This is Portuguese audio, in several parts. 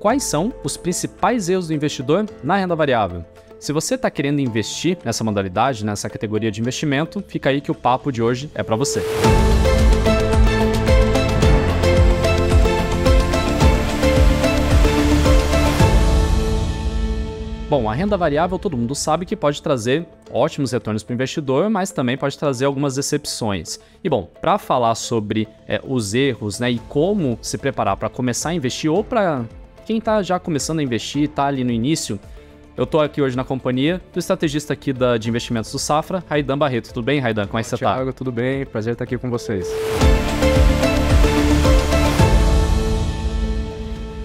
Quais são os principais erros do investidor na renda variável? Se você está querendo investir nessa modalidade, nessa categoria de investimento, fica aí que o papo de hoje é para você. Bom, a renda variável todo mundo sabe que pode trazer ótimos retornos para o investidor, mas também pode trazer algumas decepções. E bom, para falar sobre os erros, né, e como se preparar para começar a investir, ou para quem está já começando a investir e está ali no início, eu estou aqui hoje na companhia do estrategista aqui de investimentos do Safra, Raidan Barreto. Tudo bem, Raidan? Como é que você está? Thiago, tudo bem? Prazer estar aqui com vocês.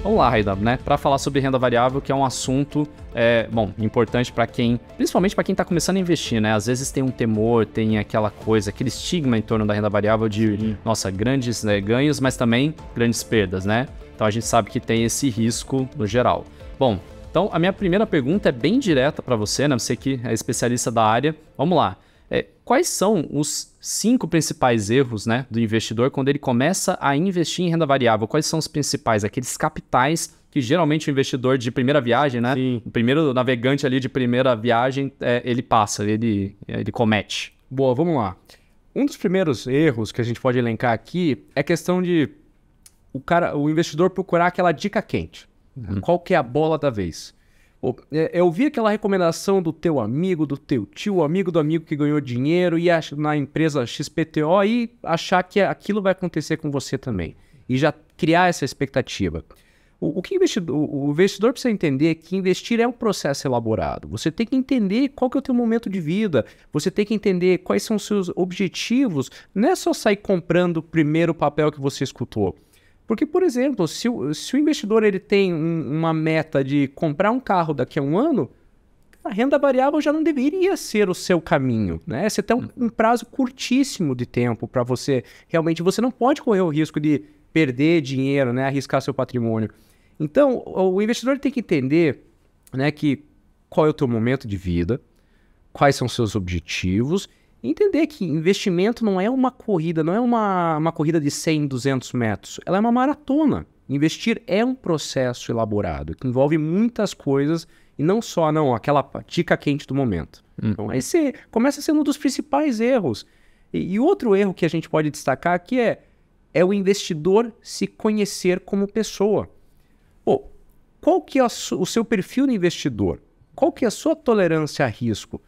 Vamos lá, Raidan, né? Para falar sobre renda variável, que é um assunto importante para quem, principalmente para quem está começando a investir, né? Às vezes tem um temor, tem aquela coisa, aquele estigma em torno da renda variável de, nossa, grandes ganhos, mas também grandes perdas, né? Então a gente sabe que tem esse risco no geral. Bom, então a minha primeira pergunta é bem direta para você, né? Você que é especialista da área. Vamos lá. Quais são os 5 principais erros, né, do investidor quando ele começa a investir em renda variável? Quais são os principais, aqueles capitais que geralmente o investidor de primeira viagem, né, o primeiro navegante ali de primeira viagem, ele passa, ele comete? Boa, vamos lá. Um dos primeiros erros que a gente pode elencar aqui é a questão de o investidor procurar aquela dica quente. Qual que é a bola da vez? Eu vi aquela recomendação do teu amigo, do teu tio, amigo do amigo que ganhou dinheiro e na empresa XPTO, e achar que aquilo vai acontecer com você também. E já criar essa expectativa. O investidor precisa entender que investir é um processo elaborado. Você tem que entender qual que é o teu momento de vida. Você tem que entender quais são os seus objetivos. Não é só sair comprando o primeiro papel que você escutou. Porque, por exemplo, se o investidor ele tem uma meta de comprar um carro daqui a um ano, a renda variável já não deveria ser o seu caminho, né? Você tem um prazo curtíssimo de tempo para você... Realmente, você não pode correr o risco de perder dinheiro, né? Arriscar seu patrimônio. Então, o investidor tem que entender, né, que qual é o teu momento de vida, quais são os seus objetivos... Entender que investimento não é uma corrida, não é uma corrida de 100, 200 metros. Ela é uma maratona. Investir é um processo elaborado, que envolve muitas coisas e não só aquela dica quente do momento. Então, esse começa sendo um dos principais erros. E outro erro que a gente pode destacar aqui é o investidor se conhecer como pessoa. Pô, qual que é o seu perfil de investidor? Qual que é a sua tolerância a risco?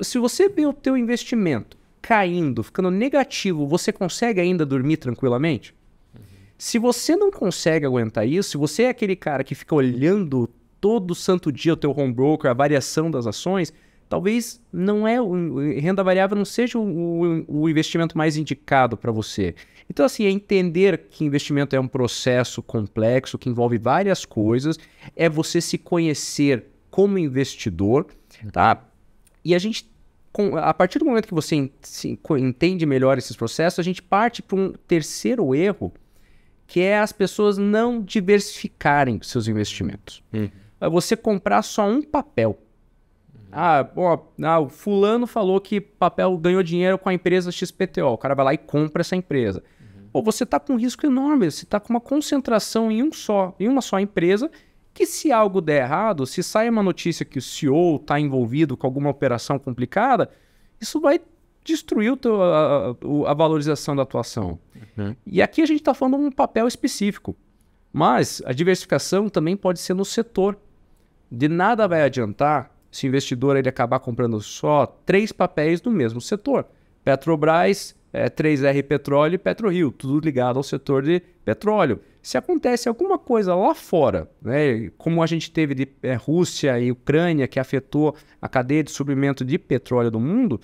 Se você vê o teu investimento caindo, ficando negativo, você consegue ainda dormir tranquilamente? Se você não consegue aguentar isso, se você é aquele cara que fica olhando todo santo dia o teu home broker, a variação das ações, talvez renda variável não seja o investimento mais indicado para você. Então, assim, é entender que investimento é um processo complexo, que envolve várias coisas, é você se conhecer como investidor, tá? E a partir do momento que você entende melhor esses processos, a gente parte para um terceiro erro, que é as pessoas não diversificarem seus investimentos. É você comprar só um papel. O fulano falou que papel ganhou dinheiro com a empresa XPTO. O cara vai lá e compra essa empresa. Ou você está com um risco enorme, você está com uma concentração em uma só empresa... que se algo der errado, se sai uma notícia que o CEO está envolvido com alguma operação complicada, isso vai destruir a valorização da atuação. E aqui a gente está falando de um papel específico, mas a diversificação também pode ser no setor. De nada vai adiantar se o investidor ele acabar comprando só 3 papéis do mesmo setor. Petrobras, 3R Petróleo e PetroRio, tudo ligado ao setor de petróleo. Se acontece alguma coisa lá fora, né, como a gente teve de Rússia e Ucrânia, que afetou a cadeia de suprimento de petróleo do mundo,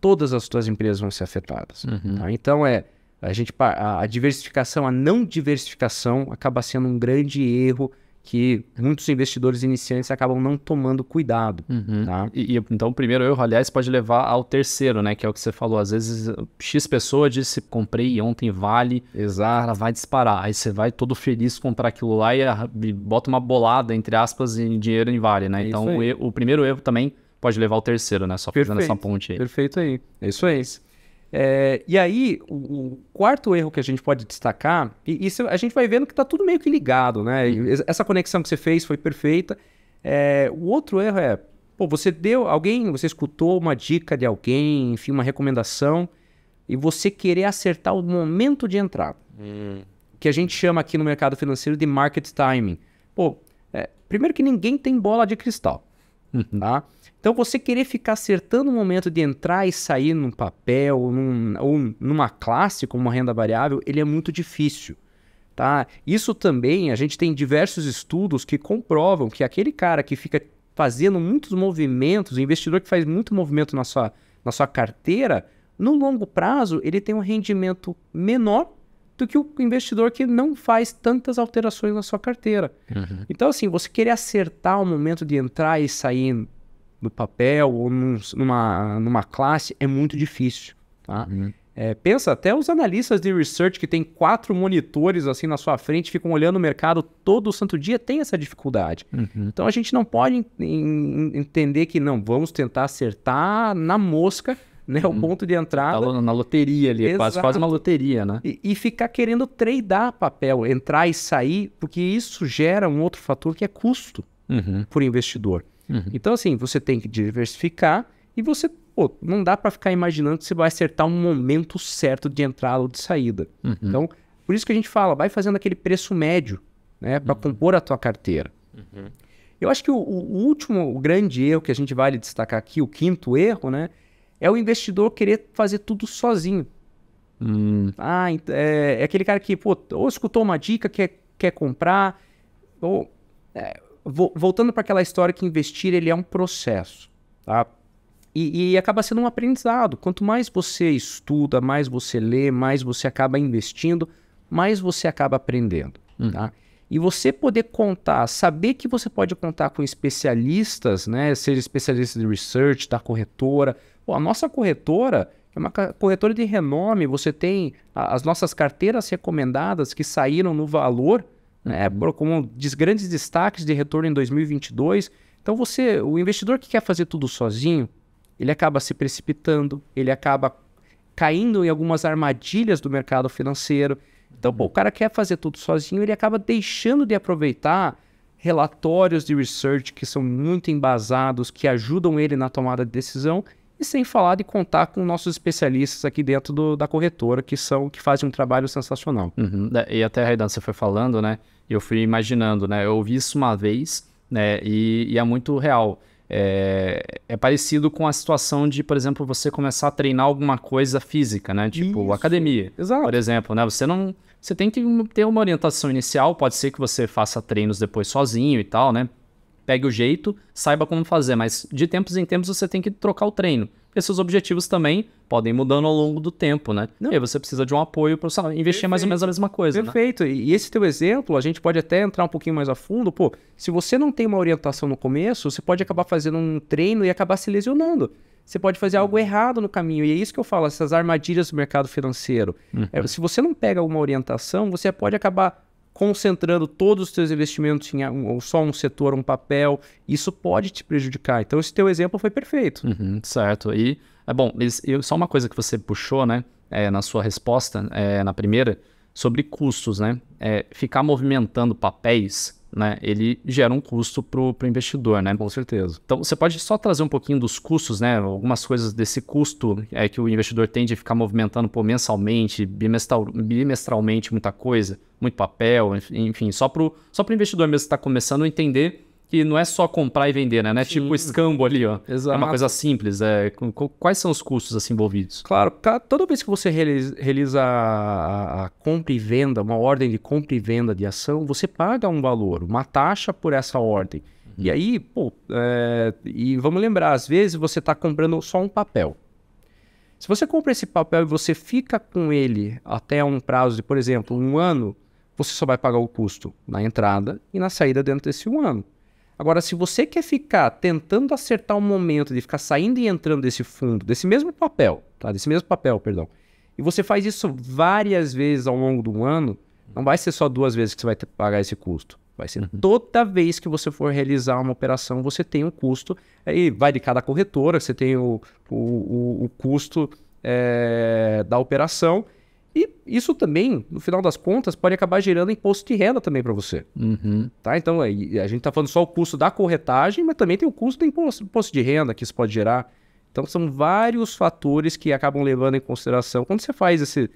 todas as suas empresas vão ser afetadas. Tá? Então, a diversificação, a não diversificação acaba sendo um grande erro que muitos investidores iniciantes acabam não tomando cuidado. Tá? Então, o primeiro erro, aliás, pode levar ao terceiro, né? Que é o que você falou. Às vezes, X pessoa disse, comprei ontem, vale. Exato. Ela vai disparar. Aí você vai todo feliz comprar aquilo lá e bota uma bolada, entre aspas, em dinheiro em vale, né? Então, o primeiro erro também pode levar ao terceiro, né? Só fazendo essa ponte aí. Perfeito aí. É isso aí. E aí, o quarto erro que a gente pode destacar, e isso a gente vai vendo que está tudo meio que ligado, né? Essa conexão que você fez foi perfeita. O outro erro é, pô, você escutou uma dica de alguém, enfim, uma recomendação, e você querer acertar o momento de entrada, que a gente chama aqui no mercado financeiro de market timing. Pô, primeiro que ninguém tem bola de cristal, tá? Então, você querer ficar acertando o momento de entrar e sair num papel ou numa classe como uma renda variável, ele é muito difícil, tá? Isso também, a gente tem diversos estudos que comprovam que aquele cara que fica fazendo muitos movimentos, o investidor que faz muito movimento na sua carteira, no longo prazo, ele tem um rendimento menor do que o investidor que não faz tantas alterações na sua carteira. Então, assim, você querer acertar o momento de entrar e sair no papel ou numa classe é muito difícil, tá? Pensa até os analistas de research que tem 4 monitores assim na sua frente, ficam olhando o mercado todo o santo dia, tem essa dificuldade. Então, a gente não pode entender que não, vamos tentar acertar na mosca, né, o ponto de entrada. Tá na loteria ali, é quase uma loteria, né? E ficar querendo tradear papel, entrar e sair, porque isso gera um outro fator que é custo por investidor. Então, assim, você tem que diversificar e você, pô, não dá para ficar imaginando que você vai acertar um momento certo de entrada ou de saída. Então, por isso que a gente fala, vai fazendo aquele preço médio, né, para compor a tua carteira. Eu acho que o grande erro que a gente vale destacar aqui, o quinto erro, né, é o investidor querer fazer tudo sozinho. É aquele cara que, pô, ou escutou uma dica, quer comprar, ou... Voltando para aquela história que investir ele é um processo, tá? E acaba sendo um aprendizado. Quanto mais você estuda, mais você lê, mais você acaba investindo, mais você acaba aprendendo, tá? E você poder contar, saber que você pode contar com especialistas, né? Seja especialista de research, da corretora. Pô, a nossa corretora é uma corretora de renome. Você tem as nossas carteiras recomendadas que saíram no Valor, como grandes destaques de retorno em 2022. Então, o investidor que quer fazer tudo sozinho, ele acaba se precipitando, ele acaba caindo em algumas armadilhas do mercado financeiro. Então, o cara quer fazer tudo sozinho, ele acaba deixando de aproveitar relatórios de research que são muito embasados, que ajudam ele na tomada de decisão, e sem falar de contar com nossos especialistas aqui dentro da corretora, que fazem um trabalho sensacional. E até, Raidan, você foi falando, né? Eu fui imaginando, né? Eu ouvi isso uma vez, né? E é muito real. É parecido com a situação de, por exemplo, você começar a treinar alguma coisa física, né? Tipo isso, academia, por exemplo, né? Você tem que ter uma orientação inicial, pode ser que você faça treinos depois sozinho e tal, né? Pegue o jeito, saiba como fazer, mas de tempos em tempos você tem que trocar o treino. Porque seus objetivos também podem mudando ao longo do tempo, né? Não. E aí você precisa de um apoio para investir mais ou menos a mesma coisa. Perfeito. Né? E esse teu exemplo, a gente pode até entrar um pouquinho mais a fundo. Pô, se você não tem uma orientação no começo, você pode acabar fazendo um treino e acabar se lesionando. Você pode fazer algo errado no caminho. E é isso que eu falo, essas armadilhas do mercado financeiro. Se você não pega uma orientação, você pode acabar concentrando todos os teus investimentos em só um setor, um papel, isso pode te prejudicar. Então, esse teu exemplo foi perfeito. Certo. E, bom, só uma coisa que você puxou, né, na sua resposta, na primeira, sobre custos, né? Ficar movimentando papéis, né, ele gera um custo para o investidor, né? Com certeza. Então, você pode só trazer um pouquinho dos custos, né? Algumas coisas desse custo que o investidor tem de ficar movimentando mensalmente, bimestralmente, muita coisa, muito papel, enfim, só para o investidor mesmo que está começando a entender que não é só comprar e vender, né? Não é tipo escambo ali, ó. Exato. É uma coisa simples. Quais são os custos assim envolvidos? Claro, toda vez que você realiza a compra e venda, uma ordem de compra e venda de ação, você paga um valor, uma taxa por essa ordem. E aí, pô, e vamos lembrar, às vezes você está comprando só um papel. Se você compra esse papel e você fica com ele até um prazo de, por exemplo, um ano, você só vai pagar o custo na entrada e na saída dentro desse um ano. Agora, se você quer ficar tentando acertar o momento de ficar saindo e entrando desse fundo, desse mesmo papel, e você faz isso várias vezes ao longo do ano, não vai ser só 2 vezes que você vai ter que pagar esse custo. Vai ser toda vez que você for realizar uma operação, você tem um custo, aí vai de cada corretora, você tem o custo da operação. E isso também, no final das contas, pode acabar gerando imposto de renda também para você. Uhum. Tá? Então, a gente está falando só o custo da corretagem, mas também tem o custo do imposto de renda que isso pode gerar. Então, são vários fatores que acabam levando em consideração. Quando você faz esses,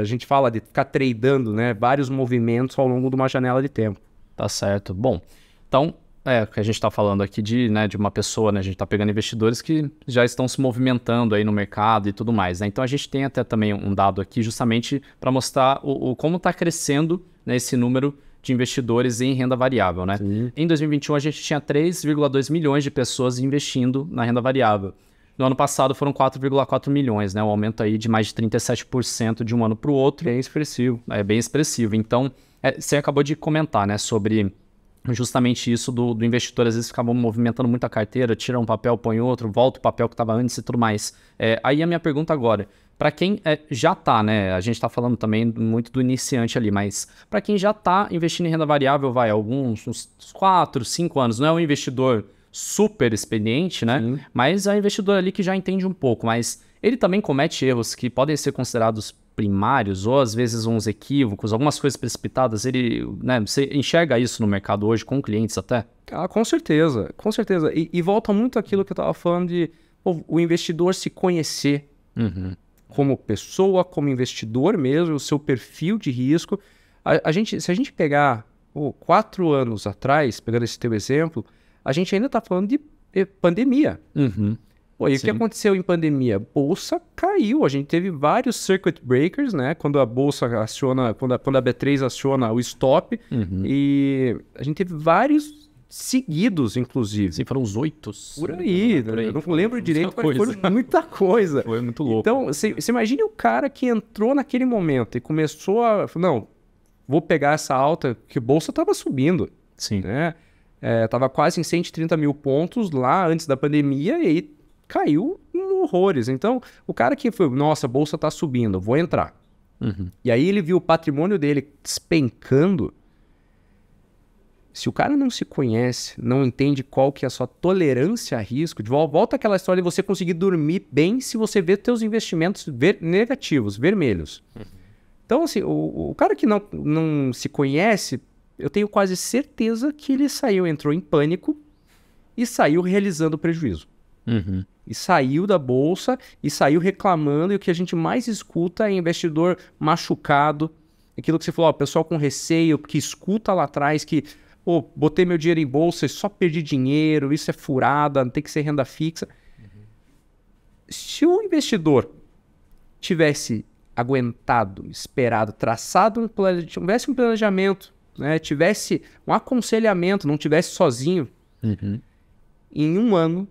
a gente fala de ficar tradando, né, vários movimentos ao longo de uma janela de tempo. Tá certo. Bom, então... É, que a gente está falando aqui de uma pessoa, né? A gente está pegando investidores que já estão se movimentando aí no mercado e tudo mais, né? Então, a gente tem até também um dado aqui justamente para mostrar como está crescendo, né, esse número de investidores em renda variável, né? Sim. Em 2021, a gente tinha 3,2 milhões de pessoas investindo na renda variável. No ano passado, foram 4,4 milhões, né? Um aumento aí de mais de 37% de um ano para o outro. Bem expressivo. É bem expressivo. Então, você acabou de comentar, né, sobre... justamente isso do investidor, às vezes ficava movimentando muito a carteira, tira um papel, põe outro, volta o papel que estava antes e tudo mais. Aí a minha pergunta agora, para quem já está, né? A gente está falando também muito do iniciante ali, mas para quem já está investindo em renda variável, vai uns 4, 5 anos, não é um investidor super experiente, né? Sim. Mas é um investidor ali que já entende um pouco, mas ele também comete erros que podem ser considerados primários, ou às vezes uns equívocos, algumas coisas precipitadas. Ele, né, você enxerga isso no mercado hoje com clientes até? Ah, com certeza, com certeza. E volta muito àquilo que eu estava falando de o investidor se conhecer, uhum, como pessoa, como investidor mesmo, o seu perfil de risco. Se a gente pegar 4 anos atrás, pegando esse teu exemplo, a gente ainda está falando de pandemia. Uhum. E o que aconteceu em pandemia? A bolsa caiu, a gente teve vários circuit breakers, né? Quando a bolsa aciona, quando a B3 aciona o stop, uhum, e a gente teve vários seguidos, inclusive. Sim, foram uns 8. Por aí, eu não lembro direito, mas foi muita coisa. Foi muito louco. Então, você imagine o cara que entrou naquele momento e começou a... Não, vou pegar essa alta, que a bolsa estava subindo. Sim. Né? Tava quase em 130 mil pontos lá antes da pandemia e aí caiu em horrores. Então, o cara que foi, nossa, a bolsa tá subindo, vou entrar. Uhum. E aí ele viu o patrimônio dele despencando. Se o cara não se conhece, não entende qual que é a sua tolerância a risco, de volta àquela história de você conseguir dormir bem se você vê teus investimentos negativos, vermelhos. Uhum. Então, assim, o cara que não se conhece, eu tenho quase certeza que ele entrou em pânico e saiu realizando prejuízo. Uhum. E saiu da bolsa e saiu reclamando. E o que a gente mais escuta é investidor machucado. Aquilo que você falou, ó, pessoal com receio, que escuta lá atrás que botei meu dinheiro em bolsa e só perdi dinheiro, isso é furada, não tem que ser renda fixa. Uhum. Se o investidor tivesse aguentado, esperado, traçado um planejamento, tivesse um planejamento, né, tivesse um aconselhamento, não tivesse sozinho, uhum, em um ano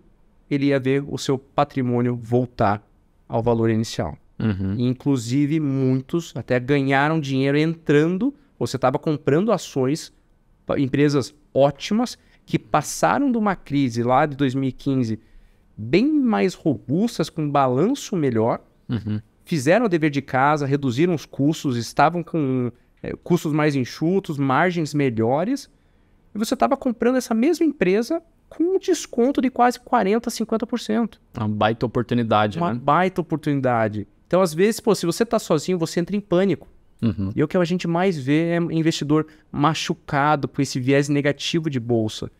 ele ia ver o seu patrimônio voltar ao valor inicial. Uhum. E, inclusive, muitos até ganharam dinheiro entrando, você estava comprando ações, empresas ótimas, que passaram de uma crise lá de 2015 bem mais robustas, com um balanço melhor, uhum, fizeram o dever de casa, reduziram os custos, estavam com custos mais enxutos, margens melhores, e você estava comprando essa mesma empresa com um desconto de quase 40%, 50%. Uma baita oportunidade, né? Uma baita oportunidade. Então, às vezes, se você está sozinho, você entra em pânico. Uhum. E o que a gente mais vê é investidor machucado por esse viés negativo de bolsa.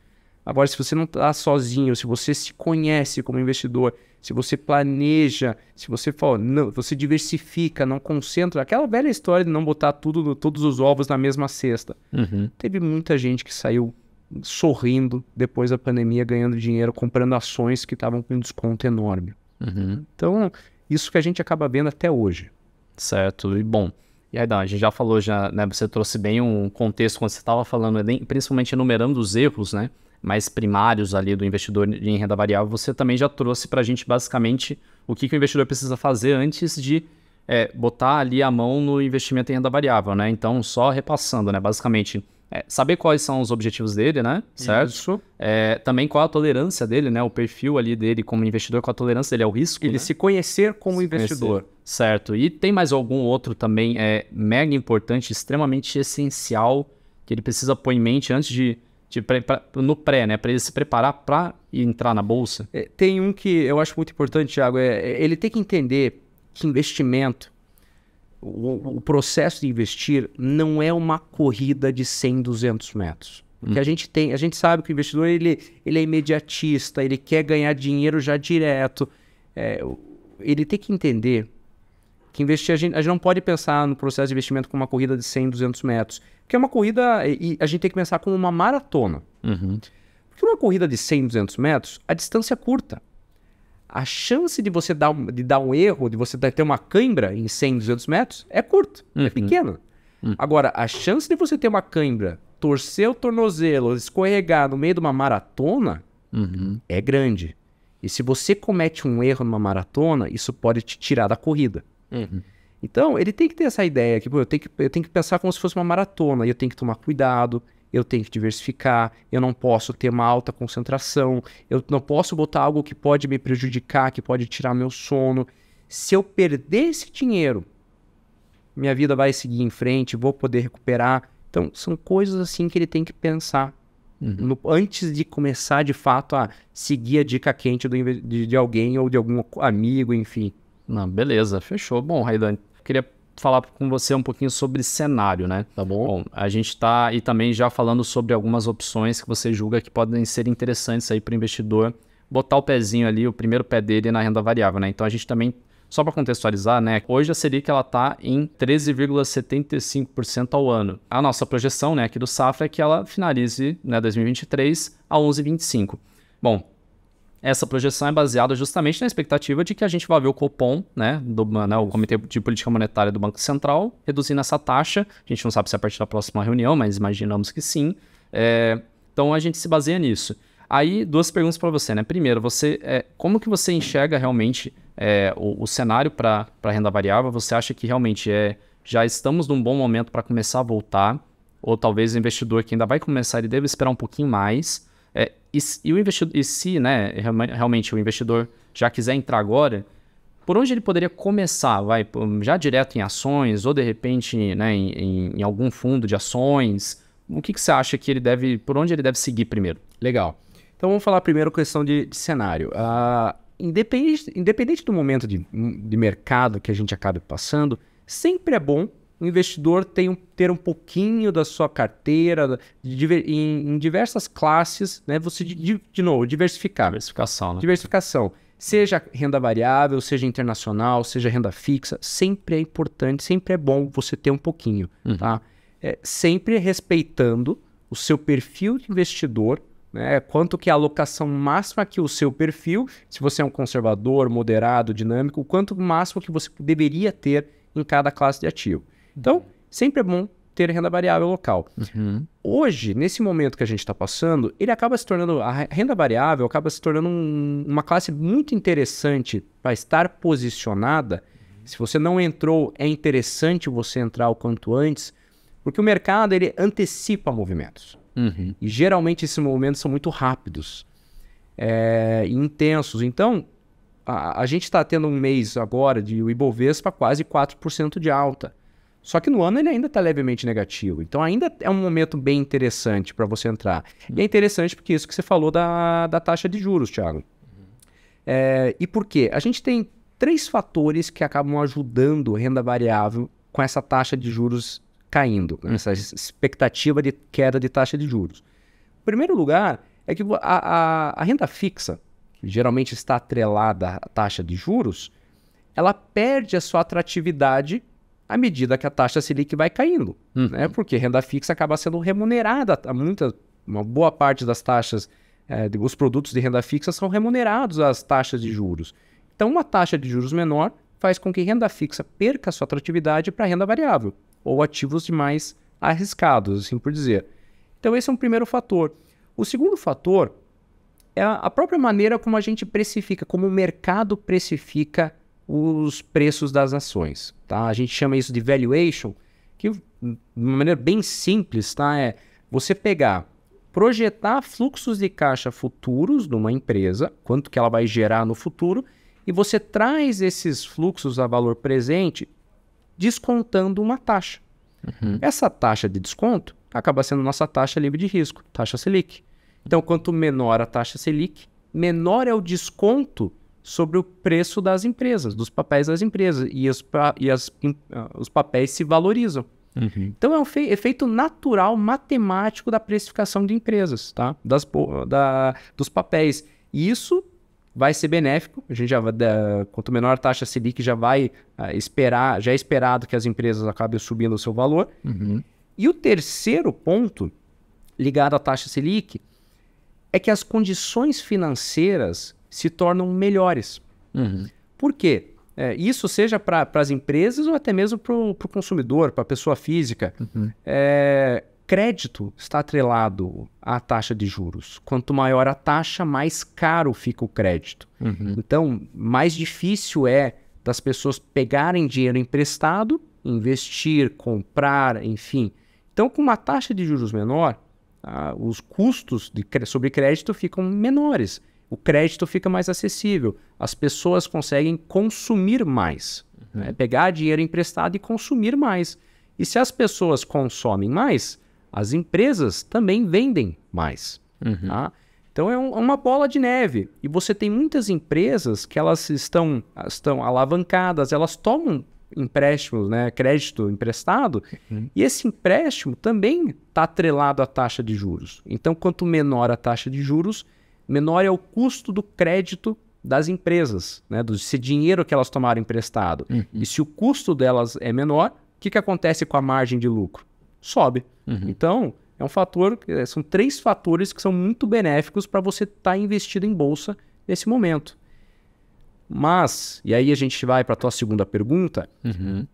Agora, se você não está sozinho, se você se conhece como investidor, se você planeja, se você fala, não, você diversifica, não concentra. Aquela velha história de não botar todos os ovos na mesma cesta. Uhum. Teve muita gente que saiu sorrindo depois da pandemia, ganhando dinheiro, comprando ações que estavam com um desconto enorme. Uhum. Então, isso que a gente acaba vendo até hoje. Certo. E bom, e aí, Dan, a gente já falou, né, você trouxe bem um contexto quando você estava falando, principalmente enumerando os erros, né, mais primários ali do investidor em renda variável. Você também já trouxe para a gente basicamente o que o investidor precisa fazer antes de botar ali a mão no investimento em renda variável, né? Então, só repassando, né, basicamente... saber quais são os objetivos dele, né? Certo? Isso. Também qual a tolerância dele, né? O perfil ali dele como investidor, qual a tolerância dele ao risco. Ele, né, se conhecer como investidor. Certo. E tem mais algum outro também mega importante, extremamente essencial, que ele precisa pôr em mente antes de no pré, né? Para ele se preparar para entrar na bolsa? Tem um que eu acho muito importante, Thiago. Ele tem que entender que investimento, o processo de investir não é uma corrida de 100, 200 metros. Porque a gente sabe que o investidor ele é imediatista, ele quer ganhar dinheiro já direto. Ele tem que entender que investir, a gente não pode pensar no processo de investimento como uma corrida de 100, 200 metros. Porque é uma corrida, e a gente tem que pensar como uma maratona. Porque uma corrida de 100, 200 metros, a distância é curta. A chance de você dar um erro, de você ter uma cãibra em 100, 200 metros, é curta, é pequena. Agora, a chance de você ter uma cãibra, torcer o tornozelo, escorregar no meio de uma maratona, é grande. E se você comete um erro numa maratona, isso pode te tirar da corrida. Então, ele tem que ter essa ideia que, pô, eu tenho que pensar como se fosse uma maratona, e eu tenho que tomar cuidado, eu tenho que diversificar, eu não posso ter uma alta concentração, eu não posso botar algo que pode me prejudicar, que pode tirar meu sono. Se eu perder esse dinheiro, minha vida vai seguir em frente, vou poder recuperar. Então, são coisas assim que ele tem que pensar antes de começar, de fato, a seguir a dica quente de alguém ou de algum amigo, enfim. Não, beleza, fechou. Bom, Raidan, queria falar com você um pouquinho sobre cenário, né? Tá bom. Bom, a gente está e também já falando sobre algumas opções que você julga que podem ser interessantes aí para o investidor botar o pezinho ali, o primeiro pé dele na renda variável, né? Então, a gente também, só para contextualizar, né? Hoje a Selic está em 13,75% ao ano. A nossa projeção, né, aqui do Safra é que ela finalize, né, 2023 a 11,25%. Bom, essa projeção é baseada justamente na expectativa de que a gente vai ver o COPOM, né, o Comitê de Política Monetária do Banco Central, reduzindo essa taxa. A gente não sabe se é a partir da próxima reunião, mas imaginamos que sim. Então, a gente se baseia nisso. Aí, duas perguntas para você, né? Primeiro, como que você enxerga realmente o cenário para a renda variável? Você acha que realmente já estamos num bom momento para começar a voltar? Ou talvez o investidor que ainda vai começar, ele deve esperar um pouquinho mais? E se, né, realmente o investidor já quiser entrar agora, por onde ele poderia começar? Já direto em ações ou de repente, né, em algum fundo de ações? O que você acha que ele deve, por onde ele deve seguir primeiro? Legal. Então vamos falar primeiro questão de cenário. Independente do momento de mercado que a gente acabe passando, sempre é bom o investidor ter um pouquinho da sua carteira em diversas classes, né? Você, de novo, diversificar. Diversificação, né? Diversificação. Seja renda variável, seja internacional, seja renda fixa, sempre é importante, sempre é bom você ter um pouquinho, tá? Sempre respeitando o seu perfil de investidor, né? Quanto que é a alocação máxima que o seu perfil, se você é um conservador, moderado, dinâmico, o quanto máximo que você deveria ter em cada classe de ativo. Então, sempre é bom ter renda variável local. Hoje, nesse momento que a gente está passando, a renda variável acaba se tornando uma classe muito interessante para estar posicionada. Se você não entrou, é interessante você entrar o quanto antes, porque o mercado ele antecipa movimentos. E geralmente esses movimentos são muito rápidos e intensos. Então, a gente está tendo um mês agora de o Ibovespa quase 4% de alta. Só que no ano ele ainda está levemente negativo. Então ainda é um momento bem interessante para você entrar. E é interessante porque isso que você falou da taxa de juros, Thiago. E por quê? A gente tem três fatores que acabam ajudando renda variável com essa taxa de juros caindo, essa expectativa de queda de taxa de juros. Em primeiro lugar, é que a renda fixa, que geralmente está atrelada à taxa de juros, ela perde a sua atratividade à medida que a taxa Selic vai caindo, né? Porque renda fixa acaba sendo remunerada. Uma boa parte das taxas, os produtos de renda fixa são remunerados às taxas de juros. Então, uma taxa de juros menor faz com que renda fixa perca a sua atratividade para renda variável ou ativos demais arriscados, assim por dizer. Então, esse é um primeiro fator. O segundo fator é a própria maneira como a gente precifica, como o mercado precifica os preços das ações, tá? A gente chama isso de valuation, que de uma maneira bem simples, tá? É você projetar fluxos de caixa futuros de uma empresa, quanto que ela vai gerar no futuro, e você traz esses fluxos a valor presente descontando uma taxa. Essa taxa de desconto acaba sendo nossa taxa livre de risco, taxa Selic. Então, quanto menor a taxa Selic, menor é o desconto sobre o preço das empresas, dos papéis das empresas. E os papéis se valorizam. Uhum. Então, é um efeito natural, matemático da precificação de empresas, tá? Dos papéis. E isso vai ser benéfico. A gente já vai, quanto menor a taxa Selic, já vai esperar, já é esperado que as empresas acabem subindo o seu valor. Uhum. E o terceiro ponto, ligado à taxa Selic, é que as condições financeiras se tornam melhores. Uhum. Por quê? Isso seja para as empresas ou até mesmo para o consumidor, para a pessoa física. Uhum. Crédito está atrelado à taxa de juros. Quanto maior a taxa, mais caro fica o crédito. Uhum. Então, mais difícil é das pessoas pegarem dinheiro emprestado, investir, comprar, enfim. Então, com uma taxa de juros menor, os custos sobre crédito ficam menores. O crédito fica mais acessível. As pessoas conseguem consumir mais. Uhum. Né? Pegar dinheiro emprestado e consumir mais. E se as pessoas consomem mais, as empresas também vendem mais. Uhum. Tá? Então é uma bola de neve. E você tem muitas empresas que elas estão alavancadas, elas tomam empréstimos, né? Crédito emprestado. Uhum. E esse empréstimo também está atrelado à taxa de juros. Então quanto menor a taxa de juros, menor é o custo do crédito das empresas, né? Desse dinheiro que elas tomaram emprestado. Uhum. E se o custo delas é menor, o que acontece com a margem de lucro? Sobe. Uhum. Então, é um fator, são três fatores que são muito benéficos para você estar investido em bolsa nesse momento. Mas, e aí a gente vai para a tua segunda pergunta. Uhum.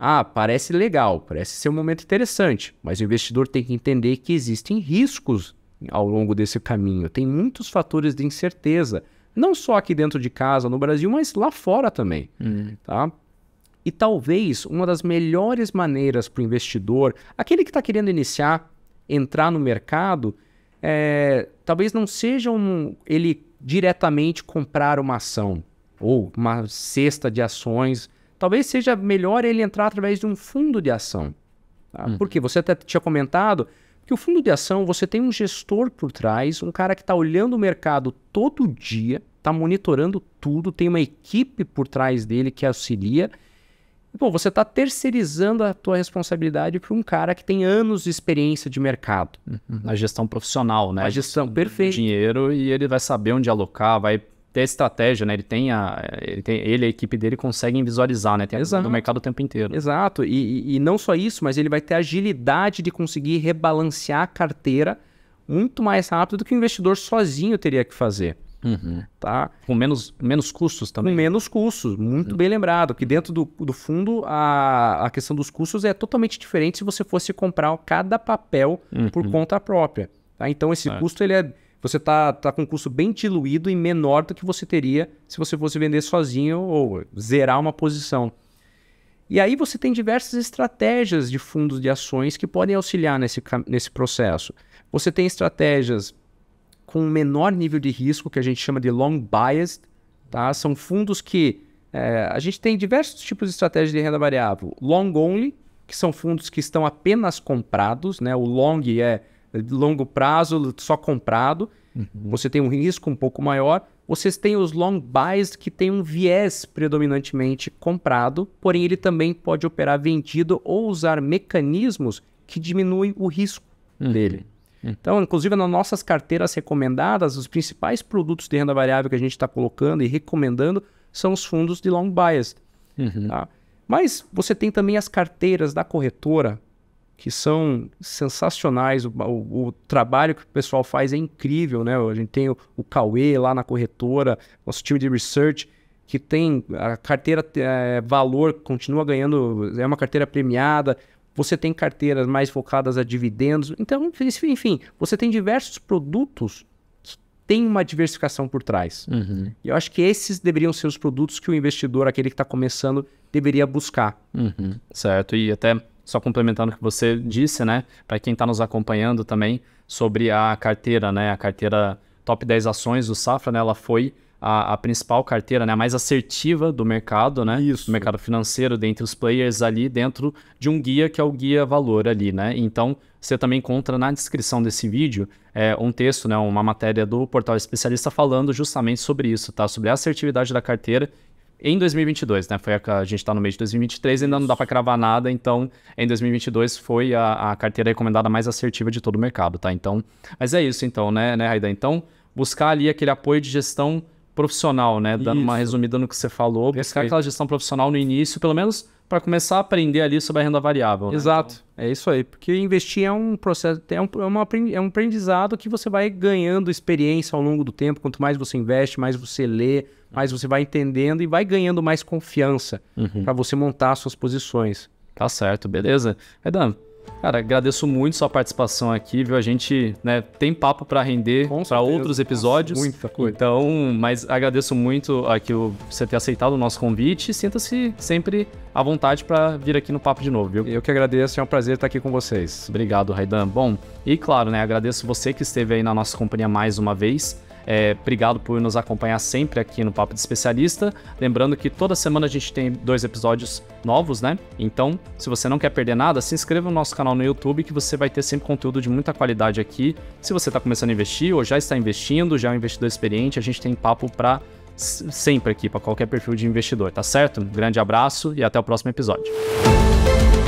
Ah, parece legal, parece ser um momento interessante, mas o investidor tem que entender que existem riscos ao longo desse caminho. Tem muitos fatores de incerteza, não só aqui dentro de casa, no Brasil, mas lá fora também. Tá? E talvez uma das melhores maneiras para o investidor, aquele que está querendo iniciar, entrar no mercado, talvez não seja ele diretamente comprar uma ação ou uma cesta de ações. Talvez seja melhor ele entrar através de um fundo de ação. Tá? Porque você até tinha comentado que o fundo de ação, você tem um gestor por trás, um cara que está olhando o mercado todo dia, está monitorando tudo, tem uma equipe por trás dele que auxilia. Bom, você está terceirizando a tua responsabilidade para um cara que tem anos de experiência de mercado. Na gestão profissional, né? A gestão, perfeito. Dinheiro, e ele vai saber onde alocar, vai ter estratégia, né? Ele e a equipe dele conseguem visualizar, né? Tem no mercado o tempo inteiro. Exato. E não só isso, mas ele vai ter agilidade de conseguir rebalancear a carteira muito mais rápido do que o investidor sozinho teria que fazer. Uhum. Tá? Com menos custos também. Com menos custos, muito bem lembrado. Que dentro do fundo, a questão dos custos é totalmente diferente se você fosse comprar cada papel por conta própria. Tá? Então, esse custo, ele é... Você está com um custo bem diluído e menor do que você teria se você fosse vender sozinho ou zerar uma posição. E aí você tem diversas estratégias de fundos de ações que podem auxiliar nesse processo. Você tem estratégias com menor nível de risco, que a gente chama de long biased. Tá? São fundos que... a gente tem diversos tipos de estratégias de renda variável. Long only, que são fundos que estão apenas comprados. Né? O long é... longo prazo, só comprado, você tem um risco um pouco maior. Vocês têm os long buys, que tem um viés predominantemente comprado, porém ele também pode operar vendido ou usar mecanismos que diminuem o risco dele. Então, inclusive, nas nossas carteiras recomendadas, os principais produtos de renda variável que a gente está colocando e recomendando são os fundos de long buys. Tá? Mas você tem também as carteiras da corretora, que são sensacionais. O trabalho que o pessoal faz é incrível, né? A gente tem o Cauê lá na corretora, nosso time de research, que tem a carteira valor, continua ganhando, é uma carteira premiada. Você tem carteiras mais focadas a dividendos. Então, enfim, você tem diversos produtos que tem uma diversificação por trás. E eu acho que esses deveriam ser os produtos que o investidor, aquele que está começando, deveria buscar. Certo, e até... Só complementando o que você disse, né? Para quem está nos acompanhando também, sobre a carteira, né? A carteira Top 10 Ações do Safra, né? Ela foi a principal carteira, né, a mais assertiva do mercado, né? Isso. Do mercado financeiro, dentre os players ali, dentro de um guia que é o Guia Valor ali, né? Então, você também encontra na descrição desse vídeo um texto, né, uma matéria do Portal Especialista falando justamente sobre isso, tá? Sobre a assertividade da carteira em 2022, né? Foi a gente está no mês de 2023, ainda não dá para cravar nada, então em 2022 foi a carteira recomendada mais assertiva de todo o mercado, tá? Então, mas é isso então, né, Raidan? Então, buscar ali aquele apoio de gestão profissional, né? Dando uma resumida no que você falou, buscar aquela gestão profissional no início, pelo menos para começar a aprender ali sobre a renda variável, né? Exato, então, é isso aí, porque investir é um processo, é um aprendizado que você vai ganhando experiência ao longo do tempo, quanto mais você investe, mais você lê, mais você vai entendendo e vai ganhando mais confiança para você montar suas posições. Tá certo, beleza. Raidan, cara, agradeço muito sua participação aqui, viu? A gente, né, tem papo para render para outros episódios. Nossa, muita coisa. Então, mas agradeço muito aqui você ter aceitado o nosso convite. Sinta-se sempre à vontade para vir aqui no Papo de novo, viu? Eu que agradeço, é um prazer estar aqui com vocês. Obrigado, Raidan. Bom, e claro, né, agradeço você que esteve aí na nossa companhia mais uma vez. Obrigado por nos acompanhar sempre aqui no Papo de Especialista. Lembrando que toda semana a gente tem 2 episódios novos, né? Então, se você não quer perder nada, se inscreva no nosso canal no YouTube, que você vai ter sempre conteúdo de muita qualidade aqui. Se você está começando a investir ou já está investindo, já é um investidor experiente, a gente tem papo para sempre aqui, para qualquer perfil de investidor, tá certo? Um grande abraço e até o próximo episódio.